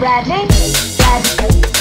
Bradley.